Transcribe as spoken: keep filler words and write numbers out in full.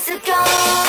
place to go.